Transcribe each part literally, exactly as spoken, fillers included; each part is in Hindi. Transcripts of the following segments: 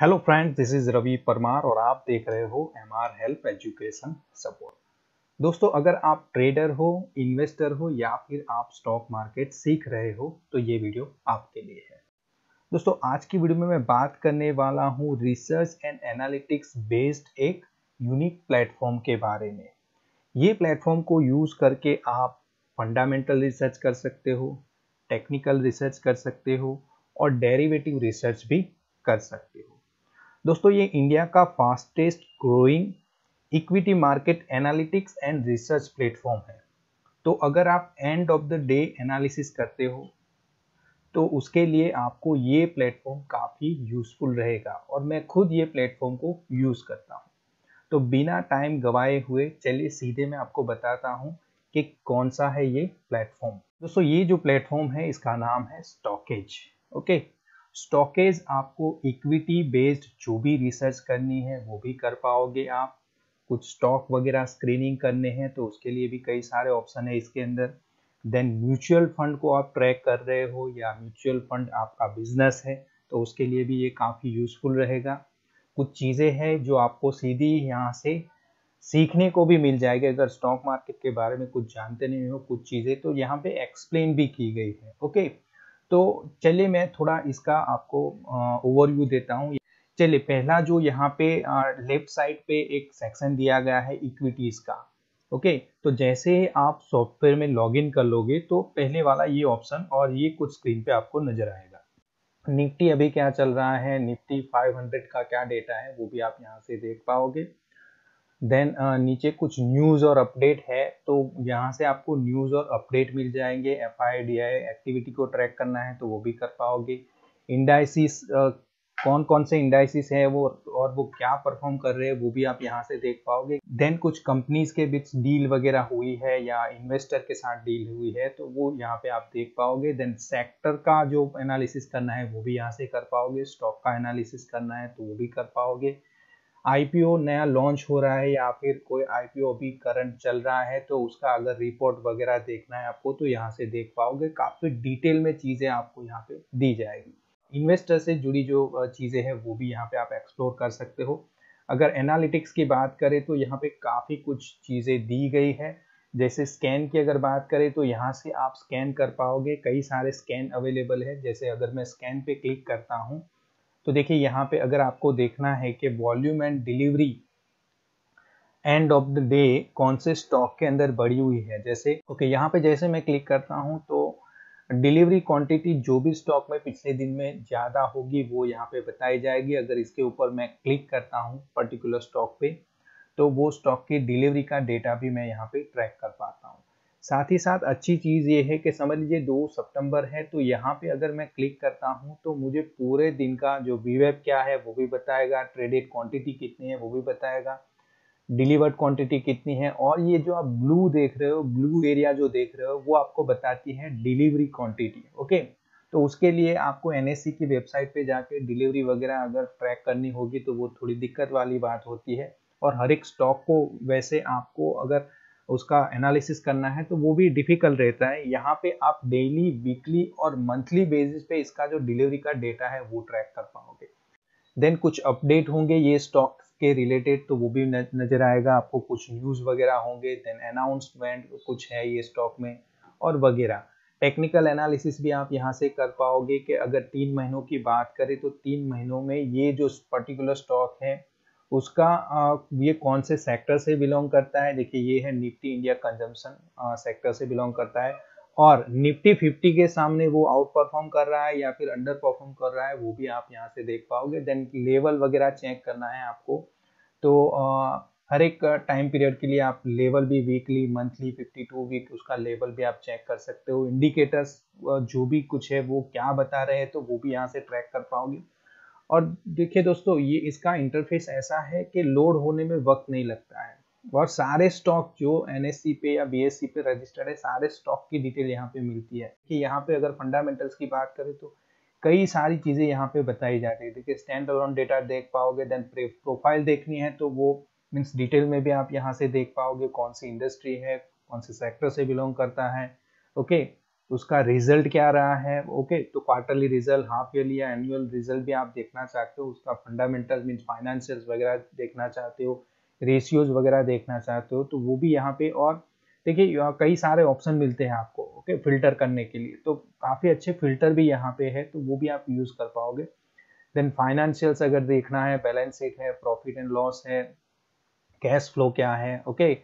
Hello friends, this is Ravi Parmar और आप देख रहे हो एमआर हेल्प एजुकेशन सपोर्ट। दोस्तों, अगर आप ट्रेडर हो, इन्वेस्टर हो या फिर आप स्टॉक मार्केट सीख रहे हो तो ये वीडियो आपके लिए है। दोस्तों, आज की वीडियो में मैं बात करने वाला हूँ रिसर्च एंड एनालिटिक्स बेस्ड एक यूनिक प्लेटफॉर्म के बारे में। ये प्लेटफॉर्म को यूज करके आप फंडामेंटल रिसर्च कर सकते हो, टेक्निकल रिसर्च कर सकते हो और डेरिवेटिव रिसर्च भी कर सकते हो। दोस्तों, ये इंडिया का fastest growing equity market analytics and research platform है। तो अगर आप end of the day analysis करते हो तो उसके लिए आपको ये प्लेटफॉर्म काफ़ी यूजफुल रहेगा और मैं खुद ये प्लेटफॉर्म को यूज़ करता हूँ। तो बिना टाइम गवाए हुए चलिए सीधे मैं आपको बताता हूँ कि कौन सा है ये प्लेटफॉर्म। दोस्तों, ये जो प्लेटफॉर्म है इसका नाम है स्टॉकेज। ओके, स्टॉकेज आपको इक्विटी बेस्ड जो भी रिसर्च करनी है वो भी कर पाओगे आप। कुछ स्टॉक वगैरह स्क्रीनिंग करने हैं तो उसके लिए भी कई सारे ऑप्शन है इसके अंदर। देन म्यूचुअल फंड को आप ट्रैक कर रहे हो या म्यूचुअल फंड आपका बिजनेस है तो उसके लिए भी ये काफ़ी यूजफुल रहेगा। कुछ चीज़ें हैं जो आपको सीधी यहाँ से सीखने को भी मिल जाएगी। अगर स्टॉक मार्केट के बारे में कुछ जानते नहीं हो कुछ चीज़ें तो यहाँ पर एक्सप्लेन भी की गई है। ओके, तो चलिए मैं थोड़ा इसका आपको ओवरव्यू देता हूँ। चलिए, पहला जो यहाँ पे लेफ्ट साइड पे एक सेक्शन दिया गया है इक्विटीज़ का। ओके, तो जैसे आप सॉफ्टवेयर में लॉगिन कर लोगे तो पहले वाला ये ऑप्शन और ये कुछ स्क्रीन पे आपको नजर आएगा। निफ्टी अभी क्या चल रहा है, निफ्टी फाइव हंड्रेड का क्या डेटा है वो भी आप यहाँ से देख पाओगे। देन uh, नीचे कुछ न्यूज़ और अपडेट है तो यहाँ से आपको न्यूज़ और अपडेट मिल जाएंगे। F I D I activity को ट्रैक करना है तो वो भी कर पाओगे। इंडाइसिस, uh, कौन कौन से इंडाइसिस है वो और वो क्या परफॉर्म कर रहे हैं वो भी आप यहाँ से देख पाओगे। देन कुछ कंपनीज के बीच डील वगैरह हुई है या इन्वेस्टर के साथ डील हुई है तो वो यहाँ पे आप देख पाओगे। देन सेक्टर का जो एनालिसिस करना है वो भी यहाँ से कर पाओगे। स्टॉक का एनालिसिस करना है तो वो भी कर पाओगे। आईपीओ नया लॉन्च हो रहा है या फिर कोई आईपीओ भी करंट चल रहा है तो उसका अगर रिपोर्ट वगैरह देखना है आपको तो यहाँ से देख पाओगे। काफ़ी डिटेल में चीज़ें आपको यहाँ पे दी जाएगी। इन्वेस्टर से जुड़ी जो चीज़ें हैं वो भी यहाँ पे आप एक्सप्लोर कर सकते हो। अगर एनालिटिक्स की बात करें तो यहाँ पे काफ़ी कुछ चीज़ें दी गई है। जैसे स्कैन की अगर बात करें तो यहाँ से आप स्कैन कर पाओगे। कई सारे स्कैन अवेलेबल है। जैसे अगर मैं स्कैन पे क्लिक करता हूँ तो देखिए यहाँ पे अगर आपको देखना है कि volume and delivery end of the day कौन से स्टॉक के अंदर बढ़ी हुई है। जैसे ओके, यहाँ पे जैसे मैं क्लिक करता हूँ तो डिलीवरी क्वांटिटी जो भी स्टॉक में पिछले दिन में ज़्यादा होगी वो यहाँ पे बताई जाएगी। अगर इसके ऊपर मैं क्लिक करता हूँ पर्टिकुलर स्टॉक पे तो वो स्टॉक की डिलीवरी का डेटा भी मैं यहाँ पे ट्रैक कर पाता हूँ। साथ ही साथ अच्छी चीज़ ये है कि समझ लीजिए दो सितंबर है तो यहाँ पे अगर मैं क्लिक करता हूँ तो मुझे पूरे दिन का जो वीवेब क्या है वो भी बताएगा। ट्रेडेड क्वांटिटी कितनी है वो भी बताएगा। डिलीवर्ड क्वांटिटी कितनी है और ये जो आप ब्लू देख रहे हो, ब्लू एरिया जो देख रहे हो वो आपको बताती है डिलीवरी क्वान्टिटी। ओके, तो उसके लिए आपको एनएसई की वेबसाइट पर जाके डिलीवरी वगैरह अगर ट्रैक करनी होगी तो वो थोड़ी दिक्कत वाली बात होती है। और हर एक स्टॉक को वैसे आपको अगर उसका एनालिसिस करना है तो वो भी डिफ़िकल्ट रहता है। यहाँ पे आप डेली, वीकली और मंथली बेसिस पे इसका जो डिलीवरी का डेटा है वो ट्रैक कर पाओगे। देन कुछ अपडेट होंगे ये स्टॉक के रिलेटेड तो वो भी नज़र आएगा आपको। कुछ न्यूज़ वगैरह होंगे, देन अनाउंसमेंट कुछ है ये स्टॉक में और वगैरह। टेक्निकल एनालिसिस भी आप यहाँ से कर पाओगे कि अगर तीन महीनों की बात करें तो तीन महीनों में ये जो पर्टिकुलर स्टॉक है उसका ये कौन से सेक्टर से बिलोंग करता है। देखिए, ये है निफ्टी इंडिया कंजम्पशन सेक्टर से बिलोंग करता है और निफ्टी फिफ्टी के सामने वो आउट परफॉर्म कर रहा है या फिर अंडर परफॉर्म कर रहा है वो भी आप यहाँ से देख पाओगे। देन लेवल वगैरह चेक करना है आपको तो आ, हर एक टाइम पीरियड के लिए आप लेवल भी weekly, monthly, fifty two week उसका लेवल भी आप चेक कर सकते हो। इंडिकेटर्स जो भी कुछ है वो क्या बता रहे हैं तो वो भी यहाँ से ट्रैक कर पाओगे। और देखिए दोस्तों, ये इसका इंटरफेस ऐसा है कि लोड होने में वक्त नहीं लगता है और सारे स्टॉक जो एनएससी पे या बीएससी पे रजिस्टर्ड है सारे स्टॉक की डिटेल यहाँ पे मिलती है। कि यहाँ पे अगर फंडामेंटल्स की बात करें तो कई सारी चीज़ें यहाँ पे बताई जाती है। देखिए, स्टैंड अलोन डेटा देख पाओगे। देन प्रोफाइल देखनी है तो वो मीन्स डिटेल में भी आप यहाँ से देख पाओगे। कौन सी इंडस्ट्री है, कौन से सेक्टर से बिलोंग करता है। ओके, उसका रिजल्ट क्या रहा है। ओके, तो क्वार्टरली रिजल्ट, हाफ ईयरली या एनुअल रिजल्ट भी आप देखना चाहते हो, उसका फंडामेंटल मीन्स फाइनेंशियल वगैरह देखना चाहते हो, रेशियोज वगैरह देखना चाहते हो तो वो भी यहाँ पे। और देखिए कई सारे ऑप्शन मिलते हैं आपको ओके फिल्टर करने के लिए, तो काफ़ी अच्छे फिल्टर भी यहाँ पे है, तो वो भी आप यूज़ कर पाओगे। देन फाइनेंशियल्स अगर देखना है, बैलेंस शीट है, प्रॉफिट एंड लॉस है, कैश फ्लो क्या है, ओके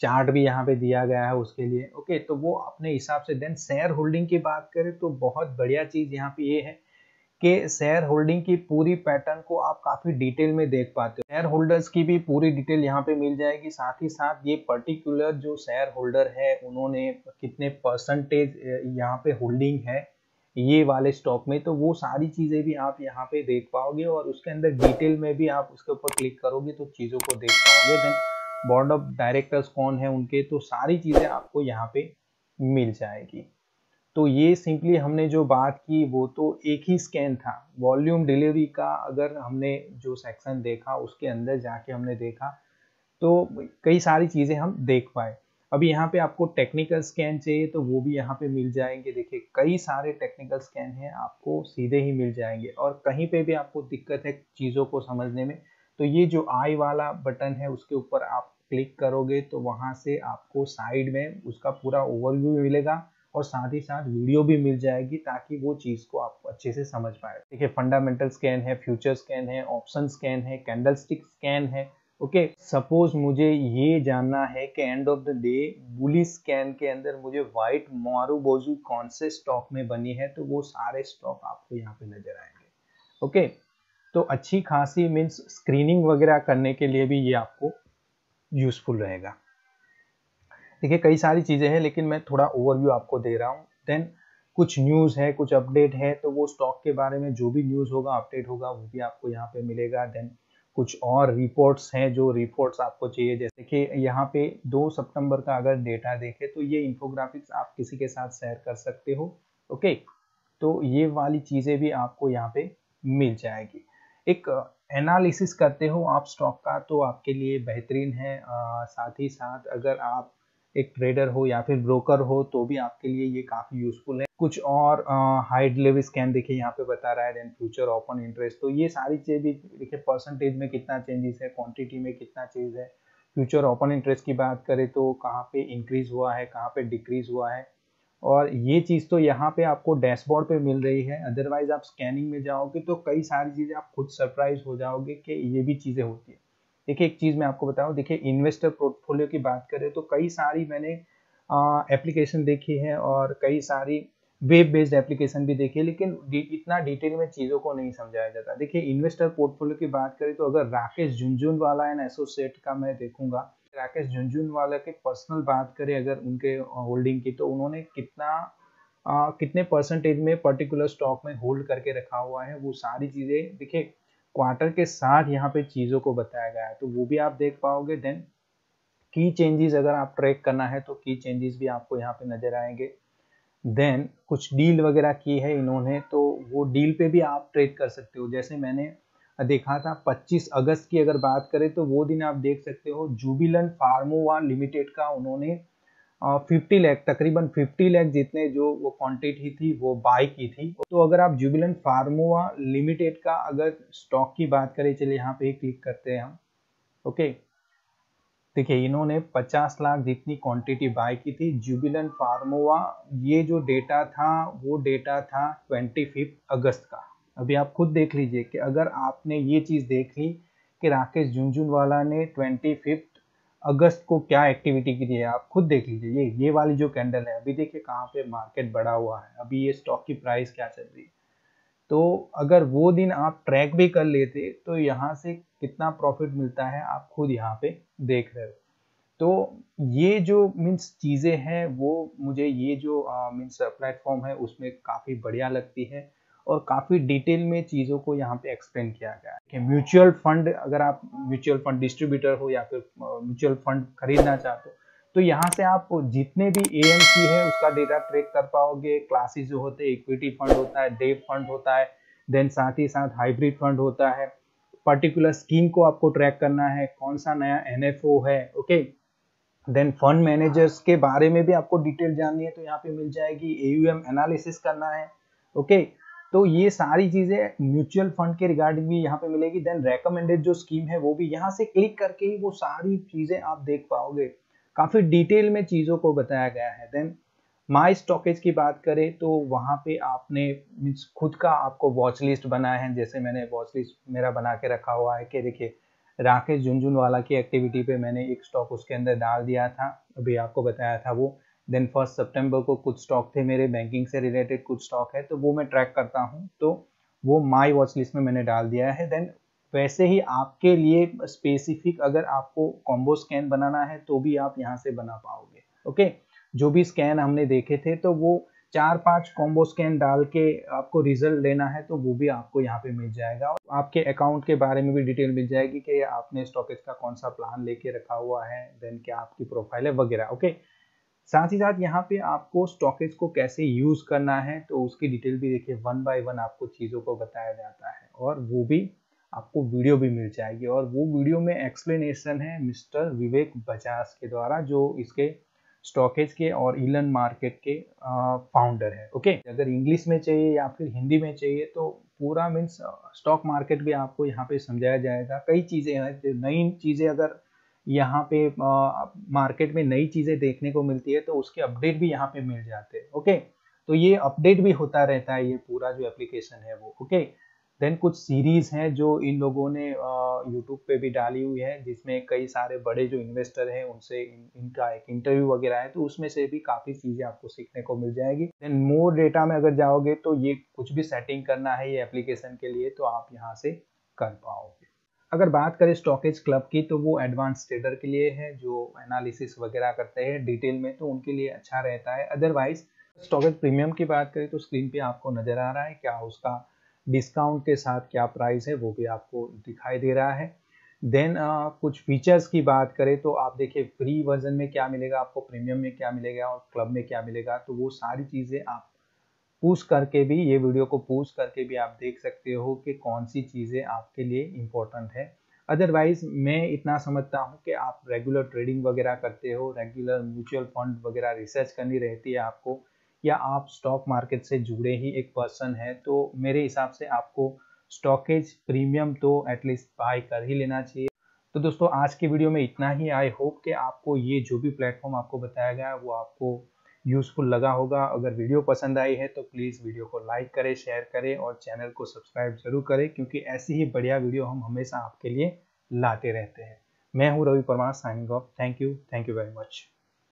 चार्ट भी यहाँ पे दिया गया है उसके लिए, ओके तो वो अपने हिसाब से। देन शेयर होल्डिंग की बात करें तो बहुत बढ़िया चीज़ यहाँ पे ये है कि शेयर होल्डिंग की पूरी पैटर्न को आप काफ़ी डिटेल में देख पाते हो। शेयर होल्डर्स की भी पूरी डिटेल यहाँ पे मिल जाएगी, साथ ही साथ ये पर्टिकुलर जो शेयर होल्डर है उन्होंने कितने परसेंटेज यहाँ पे होल्डिंग है ये वाले स्टॉक में, तो वो सारी चीज़ें भी आप यहाँ पे देख पाओगे और उसके अंदर डिटेल में भी आप उसके ऊपर क्लिक करोगे तो चीज़ों को देख पाओगे। देन बोर्ड ऑफ डायरेक्टर्स कौन है उनके, तो सारी चीज़ें आपको यहाँ पे मिल जाएगी। तो ये सिंपली हमने जो बात की वो तो एक ही स्कैन था, वॉल्यूम डिलीवरी का अगर हमने जो सेक्शन देखा उसके अंदर जाके हमने देखा तो कई सारी चीज़ें हम देख पाए। अभी यहाँ पे आपको टेक्निकल स्कैन चाहिए तो वो भी यहाँ पे मिल जाएंगे। देखिए कई सारे टेक्निकल स्कैन हैं, आपको सीधे ही मिल जाएंगे। और कहीं पे भी आपको दिक्कत है चीज़ों को समझने में तो ये जो आई वाला बटन है उसके ऊपर आप क्लिक करोगे तो वहाँ से आपको साइड में उसका पूरा ओवरव्यू मिलेगा और साथ ही साथ वीडियो भी मिल जाएगी ताकि वो चीज़ को आप अच्छे से समझ पाए। देखिए फंडामेंटल स्कैन है, फ्यूचर स्कैन है, ऑप्शन स्कैन है, कैंडलस्टिक स्कैन है। ओके, सपोज मुझे ये जानना है कि end of the day bullish scan के अंदर मुझे व्हाइट मारूबोजू कौन से स्टॉक में बनी है, तो वो सारे स्टॉक आपको यहाँ पे नजर आएंगे। ओके, तो अच्छी खासी मीन्स स्क्रीनिंग वगैरह करने के लिए भी ये आपको यूजफुल रहेगा। देखिए कई सारी चीज़ें हैं लेकिन मैं थोड़ा ओवरव्यू आपको दे रहा हूँ। देन कुछ न्यूज़ है, कुछ अपडेट है, तो वो स्टॉक के बारे में जो भी न्यूज़ होगा, अपडेट होगा, वो भी आपको यहाँ पे मिलेगा। देन कुछ और रिपोर्ट्स हैं, जो रिपोर्ट्स आपको चाहिए, जैसे कि यहाँ पे दो सितंबर का अगर डेटा देखें तो ये इन्फोग्राफिक्स आप किसी के साथ शेयर कर सकते हो। ओके, तो ये वाली चीज़ें भी आपको यहाँ पे मिल जाएगी। एक एनालिसिस करते हो आप स्टॉक का तो आपके लिए बेहतरीन है। आ, साथ ही साथ अगर आप एक ट्रेडर हो या फिर ब्रोकर हो तो भी आपके लिए ये काफ़ी यूजफुल है। कुछ और हाई डिलीवरी स्कैन देखिए यहाँ पे बता रहा है। देन फ्यूचर ओपन इंटरेस्ट, तो ये सारी चीज़ें भी देखिए, परसेंटेज में कितना चेंजेस है, क्वांटिटी में कितना चीज़ है। फ्यूचर ओपन इंटरेस्ट की बात करें तो कहाँ पे इंक्रीज हुआ है, कहाँ पे डिक्रीज हुआ है, और ये चीज़ तो यहाँ पे आपको डैशबोर्ड पे मिल रही है। अदरवाइज आप स्कैनिंग में जाओगे तो कई सारी चीज़ें आप खुद सरप्राइज हो जाओगे कि ये भी चीज़ें होती है। देखिए एक चीज़ मैं आपको बताऊं, देखिए इन्वेस्टर पोर्टफोलियो की बात करें तो कई सारी मैंने एप्लीकेशन देखी है और कई सारी वेब बेस्ड एप्लीकेशन भी देखी है, लेकिन इतना डिटेल में चीज़ों को नहीं समझाया जाता। देखिए इन्वेस्टर पोर्टफोलियो की बात करें तो अगर राकेश झुनझुनवाला एंड एसोसिएट का मैं देखूंगा, राकेश झुनझुनवाला के पर्सनल बात करें अगर उनके होल्डिंग की, तो उन्होंने कितना आ, कितने परसेंटेज में पर्टिकुलर स्टॉक में होल्ड करके रखा हुआ है, वो सारी चीज़ें देखिए क्वार्टर के साथ यहाँ पे चीज़ों को बताया गया है, तो वो भी आप देख पाओगे। देन की चेंजेस अगर आप ट्रैक करना है तो की चेंजेस भी आपको यहाँ पे नज़र आएंगे। देन कुछ डील वगैरह की है इन्होंने, तो वो डील पे भी आप ट्रेड कर सकते हो। जैसे मैंने देखा था पच्चीस अगस्त की अगर बात करें तो वो दिन आप देख सकते हो जुबिलेंट फार्मोवा लिमिटेड का उन्होंने फिफ्टी लाख, तकरीबन फिफ्टी लाख जितने जो वो क्वांटिटी थी वो बाय की थी। तो अगर आप जुबिलेंट फार्मोवा लिमिटेड का अगर स्टॉक की बात करें, चलिए यहाँ पे क्लिक करते हैं हम। ओके, देखिए इन्होंने पचास लाख जितनी क्वांटिटी बाय की थी जुबिलेंट फार्मोवा। ये जो डेटा था वो डेटा था पच्चीस अगस्त का। अभी आप खुद देख लीजिए कि अगर आपने ये चीज़ देख ली कि राकेश झुनझुनवाला ने पच्चीस अगस्त को क्या एक्टिविटी की है, आप खुद देख लीजिए। ये ये वाली जो कैंडल है, अभी देखिए कहाँ पे मार्केट बढ़ा हुआ है, अभी ये स्टॉक की प्राइस क्या चल रही है। तो अगर वो दिन आप ट्रैक भी कर लेते तो यहाँ से कितना प्रॉफिट मिलता है आप खुद यहाँ पे देख रहे हो। तो ये जो मीन्स चीज़ें हैं वो मुझे ये जो मीन्स प्लेटफॉर्म है उसमें काफ़ी बढ़िया लगती है और काफ़ी डिटेल में चीज़ों को यहाँ पे एक्सप्लेन किया गया है कि म्यूचुअल फंड, अगर आप म्यूचुअल फंड डिस्ट्रीब्यूटर हो या फिर म्यूचुअल फंड खरीदना चाहते हो तो यहाँ से आप जितने भी एएमसी है उसका डेटा ट्रैक कर पाओगे। क्लासेस जो होते हैं, इक्विटी फंड होता है, डेट फंड होता है, देन साथ ही साथ हाइब्रिड फंड होता है। पर्टिकुलर स्कीम को आपको ट्रैक करना है, कौन सा नया एनएफओ है, ओके देन फंड मैनेजर्स के बारे में भी आपको डिटेल जाननी है तो यहाँ पे मिल जाएगी। एयूएम एनालिसिस करना है, ओके, तो ये सारी चीज़ें म्यूचुअल फंड के रिगार्डिंग भी यहाँ पे मिलेगी। देन रेकमेंडेड जो स्कीम है वो भी यहाँ से क्लिक करके ही वो सारी चीज़ें आप देख पाओगे, काफ़ी डिटेल में चीज़ों को बताया गया है। देन माई स्टॉकेज की बात करें तो वहाँ पे आपने मीन्स खुद का आपको वॉच लिस्ट बनाया है, जैसे मैंने वॉच लिस्ट मेरा बना के रखा हुआ है कि देखिए राकेश झुनझुनवाला की एक्टिविटी पे मैंने एक स्टॉक उसके अंदर डाल दिया था, अभी आपको बताया था वो। देन फर्स्ट सितंबर को कुछ स्टॉक थे मेरे बैंकिंग से रिलेटेड, कुछ स्टॉक है तो वो मैं ट्रैक करता हूँ, तो वो माई वॉच लिस्ट में मैंने डाल दिया है। देन वैसे ही आपके लिए स्पेसिफिक अगर आपको कॉम्बो स्कैन बनाना है तो भी आप यहाँ से बना पाओगे, ओके। जो भी स्कैन हमने देखे थे तो वो चार पांच कॉम्बो स्कैन डाल के आपको रिजल्ट लेना है तो वो भी आपको यहाँ पे मिल जाएगा। और आपके अकाउंट के बारे में भी डिटेल मिल जाएगी कि आपने स्टॉकेज का कौन सा प्लान लेके रखा हुआ है, देन क्या आपकी प्रोफाइल है वगैरह, ओके। साथ ही साथ यहाँ पे आपको स्टॉकेज को कैसे यूज़ करना है तो उसकी डिटेल भी देखिए, वन बाय वन आपको चीज़ों को बताया जाता है और वो भी आपको वीडियो भी मिल जाएगी। और वो वीडियो में एक्सप्लेनेशन है मिस्टर विवेक बजाज के द्वारा, जो इसके स्टॉकेज के और इलन मार्केट के फाउंडर है, ओके। अगर इंग्लिश में चाहिए या फिर हिंदी में चाहिए तो पूरा मीन्स स्टॉक मार्केट भी आपको यहाँ पे समझाया जाएगा। कई चीज़ें हैं, जो नई चीज़ें अगर यहाँ पे मार्केट में नई चीज़ें देखने को मिलती है तो उसके अपडेट भी यहाँ पे मिल जाते हैं, ओके। तो ये अपडेट भी होता रहता है, ये पूरा जो एप्लीकेशन है वो, ओके। देन कुछ सीरीज़ हैं जो इन लोगों ने यूट्यूब पे भी डाली हुई है, जिसमें कई सारे बड़े जो इन्वेस्टर हैं उनसे इन, इनका एक इंटरव्यू वगैरह है, तो उसमें से भी काफ़ी चीज़ें आपको सीखने को मिल जाएगी। देन मोर डेटा में अगर जाओगे तो ये कुछ भी सेटिंग करना है ये एप्लीकेशन के लिए तो आप यहाँ से कर पाओगे। अगर बात करें स्टॉकेज क्लब की तो वो एडवांस ट्रेडर के लिए है, जो एनालिसिस वगैरह करते हैं डिटेल में, तो उनके लिए अच्छा रहता है। अदरवाइज स्टॉकेज प्रीमियम की बात करें तो स्क्रीन पर आपको नज़र आ रहा है क्या उसका डिस्काउंट के साथ क्या प्राइस है, वो भी आपको दिखाई दे रहा है। देन uh, कुछ फीचर्स की बात करें तो आप देखिए फ्री वर्जन में क्या मिलेगा आपको, प्रीमियम में क्या मिलेगा और क्लब में क्या मिलेगा, तो वो सारी चीज़ें आप पूछ करके भी, ये वीडियो को पूछ करके भी आप देख सकते हो कि कौन सी चीज़ें आपके लिए इम्पोर्टेंट है। अदरवाइज मैं इतना समझता हूँ कि आप रेगुलर ट्रेडिंग वगैरह करते हो, रेगुलर म्यूचुअल फंड वगैरह रिसर्च करनी रहती है आपको, या आप स्टॉक मार्केट से जुड़े ही एक पर्सन है, तो मेरे हिसाब से आपको स्टॉकेज प्रीमियम तो एटलीस्ट बाय कर ही लेना चाहिए। तो दोस्तों आज की वीडियो में इतना ही। आई होप कि आपको ये जो भी प्लेटफॉर्म आपको बताया गया है वो आपको यूज़फुल लगा होगा। अगर वीडियो पसंद आई है तो प्लीज़ वीडियो को लाइक करें, शेयर करें और चैनल को सब्सक्राइब जरूर करें, क्योंकि ऐसी ही बढ़िया वीडियो हम हमेशा आपके लिए लाते रहते हैं। मैं हूँ Ravi Parmar, signing off. Thank you, thank you very much.